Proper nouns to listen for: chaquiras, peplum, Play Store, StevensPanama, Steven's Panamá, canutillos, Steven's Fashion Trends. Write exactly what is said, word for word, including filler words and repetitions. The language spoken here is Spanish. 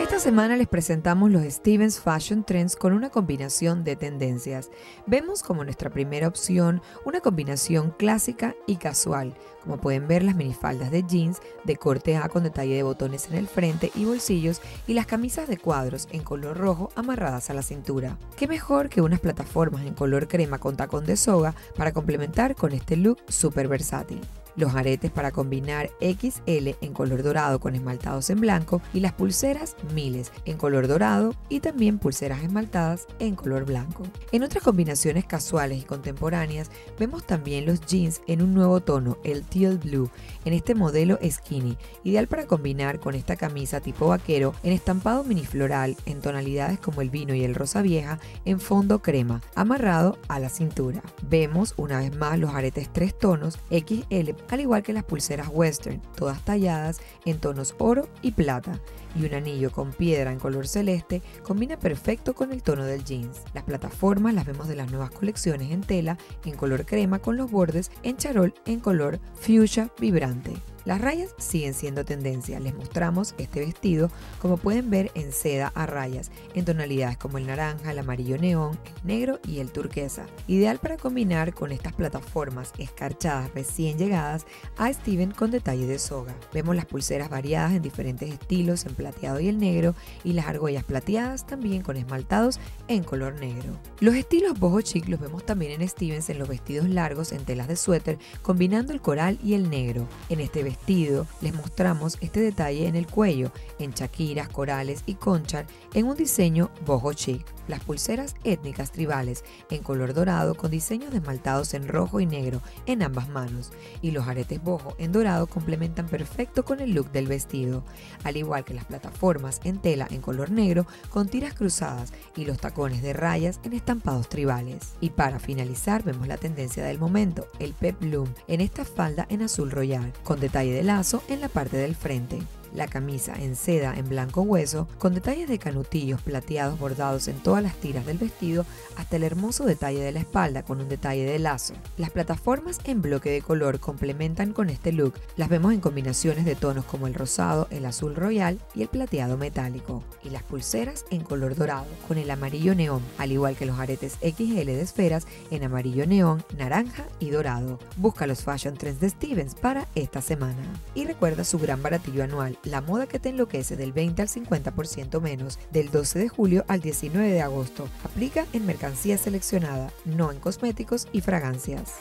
Esta semana les presentamos los Steven's Fashion Trends con una combinación de tendencias. Vemos como nuestra primera opción una combinación clásica y casual. Como pueden ver, las minifaldas de jeans de corte A con detalle de botones en el frente y bolsillos y las camisas de cuadros en color rojo amarradas a la cintura. ¿Qué mejor que unas plataformas en color crema con tacón de soga para complementar con este look súper versátil? Los aretes para combinar equis ele en color dorado con esmaltados en blanco y las pulseras miles en color dorado y también pulseras esmaltadas en color blanco. En otras combinaciones casuales y contemporáneas vemos también los jeans en un nuevo tono, el teal blue, en este modelo skinny, ideal para combinar con esta camisa tipo vaquero en estampado minifloral en tonalidades como el vino y el rosa vieja en fondo crema, amarrado a la cintura. Vemos una vez más los aretes tres tonos equis ele, al igual que las pulseras western, todas talladas en tonos oro y plata, y un anillo con piedra en color celeste combina perfecto con el tono del jeans. Las plataformas las vemos de las nuevas colecciones en tela en color crema con los bordes en charol en color fuchsia vibrante. Las rayas siguen siendo tendencia, les mostramos este vestido como pueden ver en seda a rayas, en tonalidades como el naranja, el amarillo neón, el negro y el turquesa. Ideal para combinar con estas plataformas escarchadas recién llegadas a Steven con detalle de soga. Vemos las pulseras variadas en diferentes estilos, en plateado y el negro, y las argollas plateadas también con esmaltados en color negro. Los estilos boho chic los vemos también en Steven's en los vestidos largos en telas de suéter combinando el coral y el negro. En este vestido vestido, les mostramos este detalle en el cuello, en chaquiras, corales y conchas, en un diseño boho chic. Las pulseras étnicas tribales en color dorado con diseños esmaltados en rojo y negro en ambas manos, y los aretes boho en dorado complementan perfecto con el look del vestido, al igual que las plataformas en tela en color negro con tiras cruzadas y los tacones de rayas en estampados tribales. Y para finalizar vemos la tendencia del momento, el peplum en esta falda en azul royal con detalle de lazo en la parte del frente. La camisa en seda en blanco hueso, con detalles de canutillos plateados bordados en todas las tiras del vestido hasta el hermoso detalle de la espalda con un detalle de lazo. Las plataformas en bloque de color complementan con este look, las vemos en combinaciones de tonos como el rosado, el azul royal y el plateado metálico. Y las pulseras en color dorado, con el amarillo neón, al igual que los aretes equis ele de esferas en amarillo neón, naranja y dorado. Busca los Fashion Trends de Steven's para esta semana. Y recuerda su gran baratillo anual, la moda que te enloquece del veinte al cincuenta por ciento menos, del doce de julio al diecinueve de agosto. Aplica en mercancía seleccionada, no en cosméticos y fragancias.